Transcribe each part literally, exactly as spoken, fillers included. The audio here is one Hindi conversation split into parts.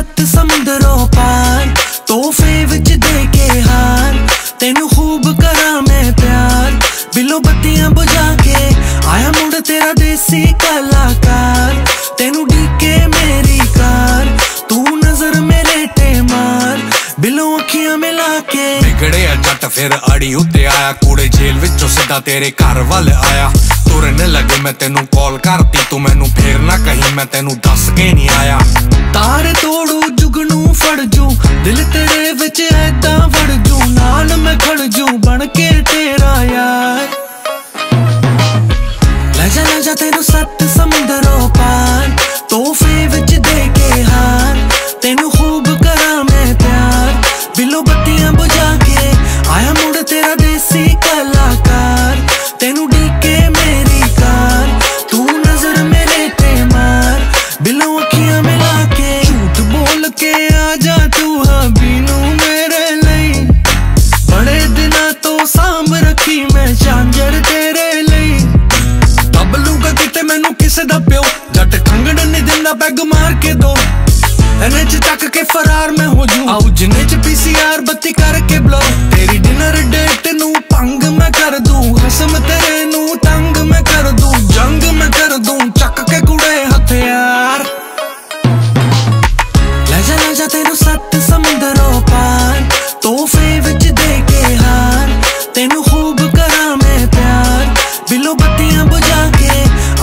सत समुंदरों पार तोहफे विच दे के हार तेनू खूब करा मैं प्यार बिलो बत्तियां बुझा के आया मुड़ तेरा देसी कलाकार तेनू डीके मेरी कार तू नजर मेरे ते मार बिलो अखियां मिला के बिगड़े जट फिर अड़ी उत्ते आया कूड़े जेल विचों सीधा तेरे घर वाल आया तुरन लगे मैं तेनू कॉल करती तू मैनू फिर ना कहीं मैं तेनू दस के नहीं आया तार तोड़ू जुगनू फड़जू दिल तेरे विच ऐदा वड़जू नाल मैं खड़जू बन के तेरा यार लजा लजा तेनू सत समुंदरों पार तोहफे विच दे के हार तेनू खूब करा मैं प्यार बिलो बत्तियां बुझा के आया मुड़ तेरा देसी कलाकार तेनू बैग मार के दो एनएच तक के फरार में हो जू आओ जिने च पीसीआर बत्ती करके ब्लो तेरी डिनर डेट नू पंग मैं कर दूं खसम तेरे नू तंग मैं कर दूं जंग मैं कर दूं चक के कुड़े हथियार ले जा ले जा तेनू सत समुंदरों पार तोहफे विच दे के हार तेनू खूब करा मैं प्यार बिलो बत्तियां बुझा के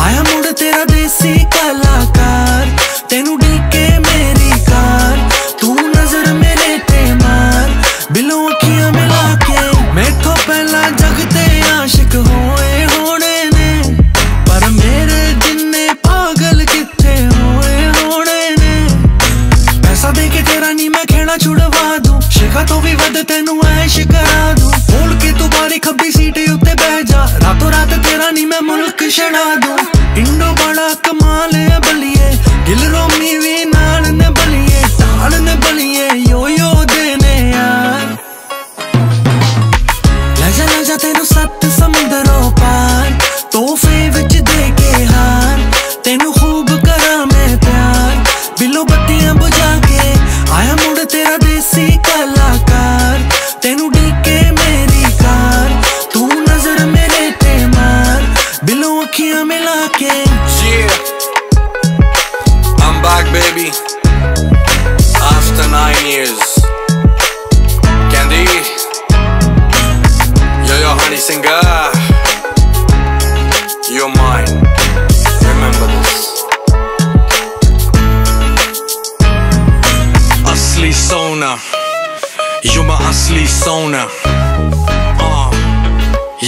आया मुड़ तेरा देसी कलाकार तेनू डीके मेरी कार तू नजर मेरे ते मार बिलों अखियां मिला के मैथों पहला जगते आशिक होए होने ने पर मेरे जिन्ने पागल किथे होए होने ने पैसा दे के तेरा नी मैं खेड़ा छुड़वा दूं शिका तो भी वध तेनू ऐश करा दूं बोल के तू बारी खब्बी सीट उत्ते बह जा रातों रात तेरा नी मैं मुल्क छड़ा दूं इंडो बड़ा कमाल है बलिए दिल रोमी भी नाल ने बलिए ताल ने बलिए यो यो देने यार ले जा ले जा तेनू सत समुंदरों पार तोहफे विच दे के हार तेनू खूब करा मैं प्यार बिलो बत्तियां बुझा के आया मुड़ तेरा देसी कलाकार तेनू डीके मेरी कार तू नजर मेरे ते मार बिलो अखियां मिला के yeah. I'm back, baby. After nine years, Candy, Yo Yo Honey Singh, you're mine. Remember this. Asli Sona, you're my Asli Sona. Uh,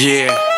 yeah.